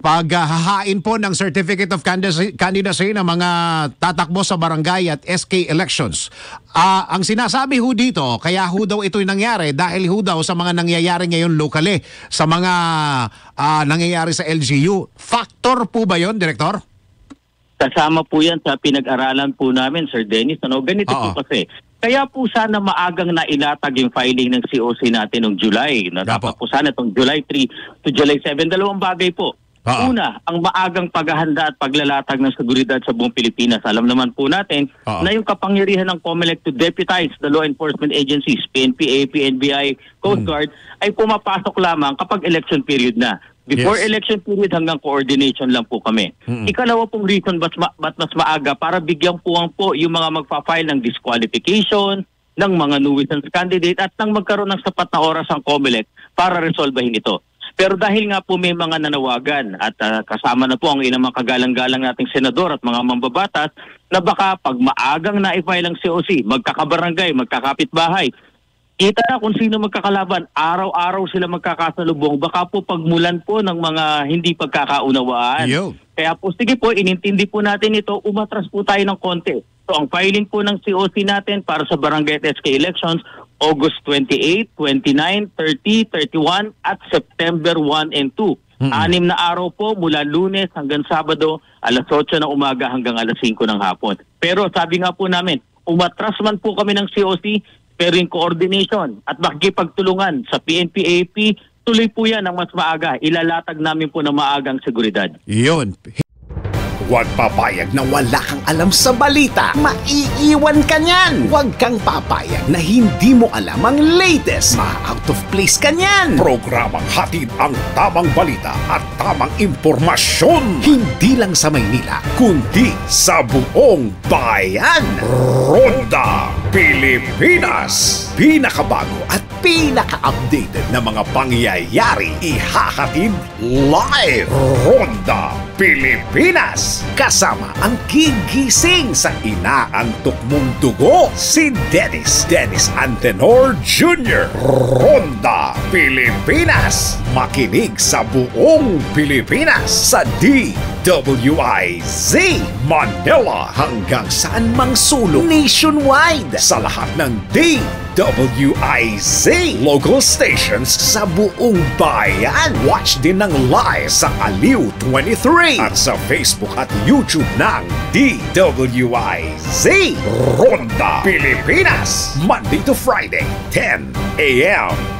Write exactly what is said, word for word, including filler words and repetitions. paghahain po ng Certificate of Candidacy ng mga tatakbo sa barangay at S K elections. Uh, ang sinasabi ho dito, kaya ho daw ito'y nangyari dahil ho daw sa mga nangyayari ngayon locally, sa mga uh, nangyayari sa L G U. Factor po ba yon, Director? Kasama po yan sa pinag-aralan po namin, Sir Dennis. Ano, ganito Oo. po kasi. Kaya po sana maagang nailatag yung filing ng C O C natin noong July. No? Dapat po sana itong July three to July seven. Dalawang bagay po. Uh-huh. Una, ang maagang paghahanda at paglalatag ng seguridad sa buong Pilipinas. Alam naman po natin uh-huh. na yung kapangyarihan ng Comelec to deputize the law enforcement agencies, P N P A, P N B I, Coast Guard, hmm. ay pumapasok lamang kapag election period na. Before yes. election period hanggang coordination lang po kami. Mm-hmm. Ikalawa pong reason ba't, ma ba't mas maaga para bigyan po ang po yung mga magpa-file ng disqualification, ng mga nuisance candidate at nang magkaroon ng sapat na oras ang Comelec para resolbahin ito. Pero dahil nga po may mga nanawagan at uh, kasama na po ang ilang mga kagalang-galang nating senador at mga mambabatas na baka pag maagang na-file ang C O C, magkakabarangay, magkakapitbahay, kita na kung sino magkakalaban, araw-araw sila magkakasalubong, baka po pagmulan po ng mga hindi pagkakaunawaan. Yo. Kaya po sige po, inintindi po natin ito, umatras po tayo ng konti. So ang filing po ng C O C natin para sa Barangay at S K elections, August twenty-eighth, twenty-ninth, thirty, thirty-one at September one and two. Mm-hmm. Anim na araw po mula Lunes hanggang Sabado, alas otso ng umaga hanggang alas singko ng hapon. Pero sabi nga po namin, umatras man po kami ng C O C, pero yung coordination at makikipagtulungan sa P N P A F P, tuloy po yan ang mas maaga. Ilalatag namin po ng maagang seguridad. Yun. Huwag papayag na wala kang alam sa balita. Maiiwan ka niyan. Huwag kang papayag na hindi mo alam ang latest. Ma-out of place ka niyan. Programang hatid ang tamang balita at tamang impormasyon. Hindi lang sa Maynila, kundi sa buong bayan. Ronda Pilipinas. Pinakabago at pinaka-updated na mga pangyayari ihahatid live. Ronda Pilipinas. Kasama ang gigising sa inaantok mong dugo, si Dennis, Dennis Antenor Junior Ronda Pilipinas. Makinig sa buong Pilipinas sa D W I Z Manila hanggang saan mang sulok nationwide sa lahat ng D W I Z local stations sa buong bayan. Watch din ng live sa Aliw twenty-three at sa Facebook at YouTube ng D W I Z Ronda Pilipinas, Monday to Friday, ten a m